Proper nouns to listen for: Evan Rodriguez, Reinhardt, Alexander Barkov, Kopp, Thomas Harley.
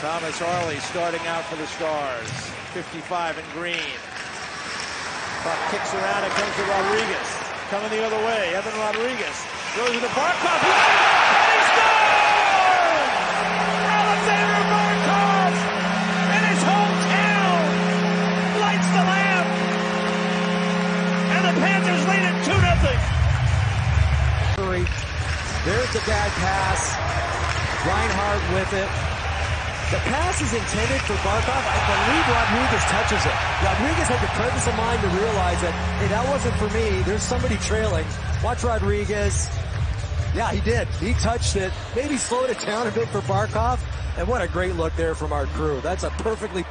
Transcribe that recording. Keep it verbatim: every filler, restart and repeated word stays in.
Thomas Harley starting out for the Stars, fifty-five and green. Kopp kicks around, it comes to Rodriguez. Coming the other way, Evan Rodriguez throws it to Barkov. He scores! Alexander Barkov in his hometown lights the lamp, and the Panthers lead it two nothing. There's the bad pass. Reinhardt with it. The pass is intended for Barkov. I believe Rodriguez touches it. Rodriguez had the presence of mind to realize that, hey, that wasn't for me. There's somebody trailing. Watch Rodriguez. Yeah, he did. He touched it. Maybe slowed it down a bit for Barkov. And what a great look there from our crew. That's a perfectly...